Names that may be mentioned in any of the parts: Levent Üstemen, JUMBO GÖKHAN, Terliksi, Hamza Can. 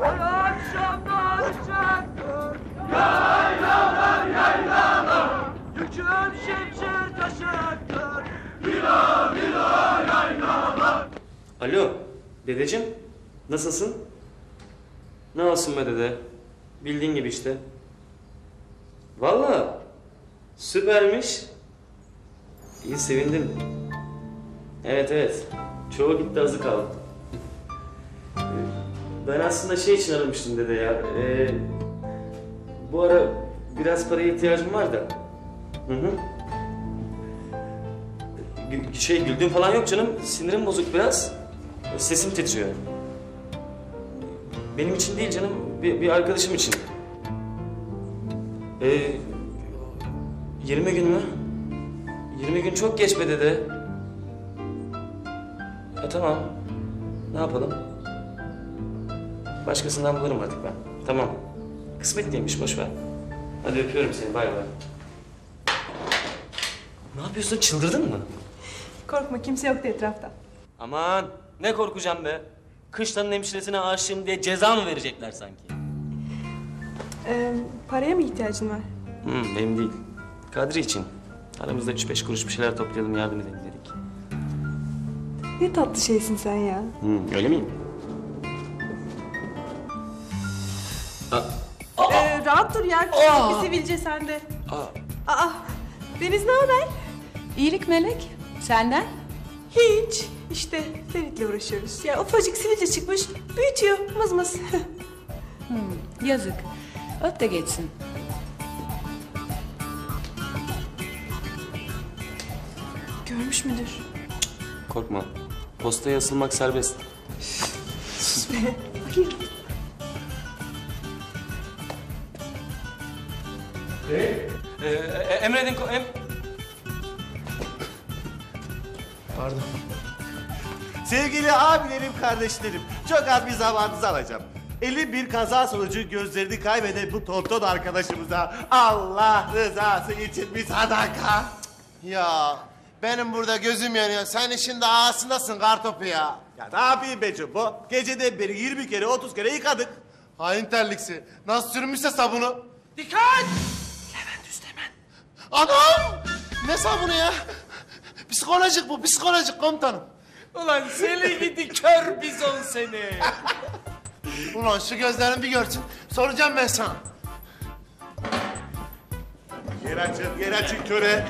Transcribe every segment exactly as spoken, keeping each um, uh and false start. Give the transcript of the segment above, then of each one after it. Akşamlar çaktır, yaylalar yaylalar. Yükün şimşir taşaktır, bila bila yaylalar. Alo, dedeciğim, nasılsın? Ne olsun be dede, bildiğin gibi işte. Vallahi süpermiş. İyi, sevindim. Evet evet, çoğu gitti, azı kaldı. Ben aslında şey için aramıştım dede ya, ee, bu ara biraz paraya ihtiyacım var da. Hı hı. Şey, güldüğüm falan yok canım, sinirim bozuk biraz, sesim titriyor. Benim için değil canım, bir, bir arkadaşım için. Ee, yirmi gün mü? yirmi gün çok geç be dede. E tamam, ne yapalım? Başkasından bulurum artık ben. Tamam. Kısmet değilmiş, boş ver. Hadi öpüyorum seni, bay bay. Ne yapıyorsun? Çıldırdın mı? Korkma, kimse yoktu etrafta. Aman, ne korkacağım be? Kışlanın hemşiresine aşığım diye ceza mı verecekler sanki? Ee, paraya mı ihtiyacın var? Hmm, benim değil. Kadri için. Aramızda üç beş kuruş bir şeyler toplayalım, yardım edelim dedik. Ne tatlı şeysin sen ya. Hmm, öyle miyim? Ee, rahat dur ya, bir sivilce sende. Aa. Aa, Deniz ne haber? İyilik Melek, senden? Hiç, işte Ferit'le uğraşıyoruz. Ya ufacık sivilce çıkmış, büyütüyor, mızmız. Hmm, yazık, öp de geçsin. Görmüş müdür? Korkma, postaya asılmak serbest. Sus be. Ee, e, Emredin ko... Em... Pardon. Sevgili abilerim, kardeşlerim, çok az bir zamanınızı alacağım. Eli bir kaza sonucu gözlerini kaybeden bu tonton arkadaşımıza Allah rızası için bir sadaka. Ya benim burada gözüm yanıyor, sen işin de ağasındasın kartopu ya. Ya ne yapayım be Jumbo, geceden beri yirmi kere otuz kere yıkadık. Hain terliksi, nasıl sürmüşse sabunu. Dikkat! Levent Üstemen. Anam! Ne sabunu ya? Psikolojik bu, psikolojik komutanım. Ulan seni gidi kör bizon seni. Ulan şu gözlerini bir görsün, soracağım ben sana. Yer açın, yer açın köre.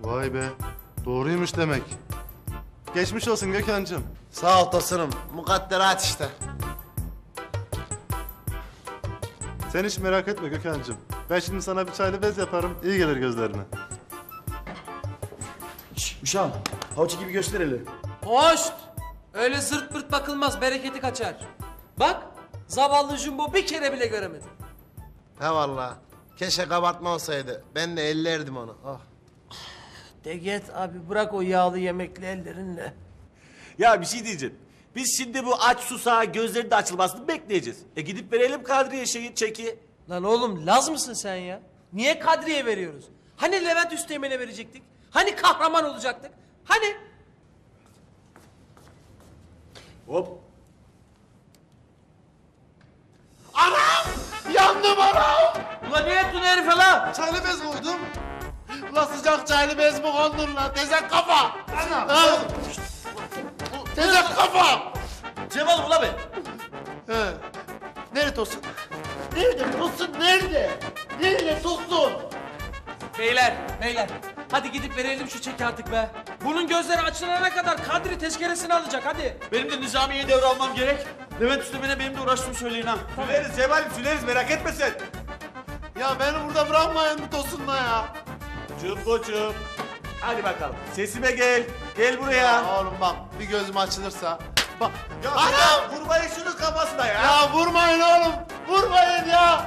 Vay be, doğruymuş demek. Geçmiş olsun Gökhan'cığım. Sağ ol Tosun'um, mukadderat işte. Sen hiç merak etme Gökhan'cığım. Ben şimdi sana bir çaylı bez yaparım, iyi gelir gözlerine. Şşş, Uşağım, havuç gibi göster eli. Hoşt! Öyle zırt pırt bakılmaz, bereketi kaçar. Bak, zavallı Jumbo bir kere bile göremedi. He vallahi, keşke kabartma olsaydı. Ben de ellerdim onu, ah. Deget abi, bırak o yağlı yemekli ellerinle. Ya bir şey diyeceğim. Biz şimdi bu aç susağa gözleri de açılmasını bekleyeceğiz. E gidip verelim Kadriye şeyi, çeki. Lan oğlum laz mısın sen ya? Niye Kadriye veriyoruz? Hani Levent Üsteğmen'e verecektik? Hani kahraman olacaktık? Hani? Hop. Anam! Yandım anam! Ulan niye ettin herife lan? Çaylı bez koydum. Ulan sıcak çaylı bez mi kondur lan? Tezek kafa! Anam! Anam. Tezek kafa! Cemal ula be! He. Nerede Tosun? Nerede Tosun? Nerede? Nerede Tosun? Beyler, beyler. Hadi gidip verelim şu çeki artık be. Bunun gözleri açılana kadar Kadri tezkeresini alacak hadi. Benim de Nizamiye'yi devralmam gerek. Levent Üstemen'e benim de uğraştığımı söyleyin ha. Süleriz Cemal'im, süleriz, merak etme sen. Ya beni burada bırakmayın bu Tosun'la ya. Cumbocuğum. Hadi bakalım. Sesime gel. Gel buraya. Ya oğlum bak, bir gözüm açılırsa. Bak. Ya anam! Vurmayın şunu kafasına ya. Ya vurmayın oğlum. Vurmayın ya.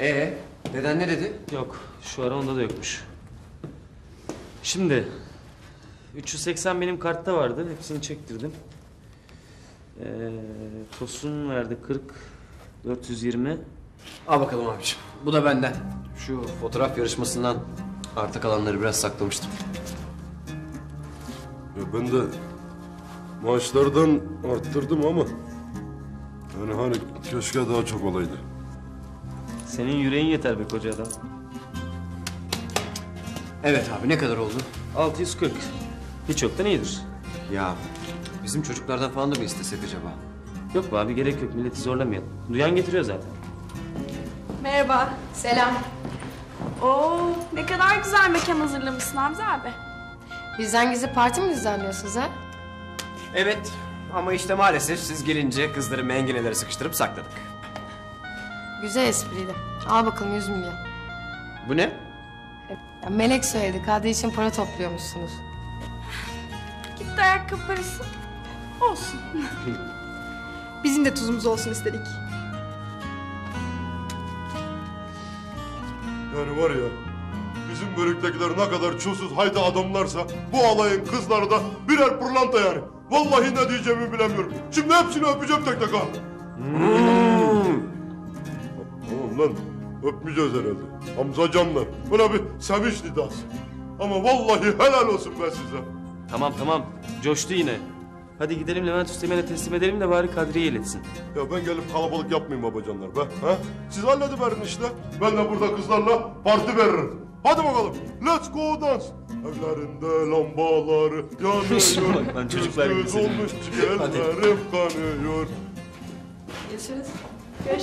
Ee, deden ne dedi? Yok, şu ara onda da yokmuş. Şimdi, üç yüz seksen benim kartta vardı. Hepsini çektirdim. Ee, Tosun verdi kırk, dört yüz yirmi. Al bakalım abiciğim. Bu da benden. Şu fotoğraf yarışmasından arta kalanları biraz saklamıştım. Hı. ben de maaşlardan arttırdım ama... yani hani keşke daha çok olaydı. Senin yüreğin yeter be koca adam. Evet abi, ne kadar oldu? altı yüz kırk. Hiç yoktan iyidir. Ya bizim çocuklardan falan da mı istesek acaba? Yok be abi, gerek yok, milleti zorlamayalım. Duyan getiriyor zaten. Merhaba, selam. Oo, ne kadar güzel mekan hazırlamışsın Hamza abi. Bizden gizli parti mi düzenliyorsunuz ha? Evet, ama işte maalesef siz gelince kızları mengenelere sıkıştırıp sakladık. Güzel espriydi. Al bakalım yüz milyon. Bu ne? Ya Melek söyledi, Kadri için para topluyormuşsunuz. Gitti ayakkabı parası. Olsun. Bizim de tuzumuz olsun istedik. Yani var ya, bizim bölüktekiler ne kadar çulsuz haydi adamlarsa... bu alayın kızları da birer pırlanta yani. Vallahi ne diyeceğimi bilemiyorum. Şimdi hepsini öpeceğim tek tek ha. Hmm. Tamam lan, öpmeyeceğiz herhalde. Hamza Can'la buna bir sevinç nidası. Ama vallahi helal olsun ben size. Tamam tamam, coştu yine. Hadi gidelim Levent Üsteğmen'e teslim edelim de bari Kadri'ye iletsin. Ya ben gelip kalabalık yapmayayım babacanlar be. Ha? Siz halledin verin işte. Ben de burada kızlarla parti veririm. Hadi bakalım. Let's go dance. Evlerinde lambaları yanıyor. Çocuklar gibi senin. Hadi. Kanıyor. Görüşürüz.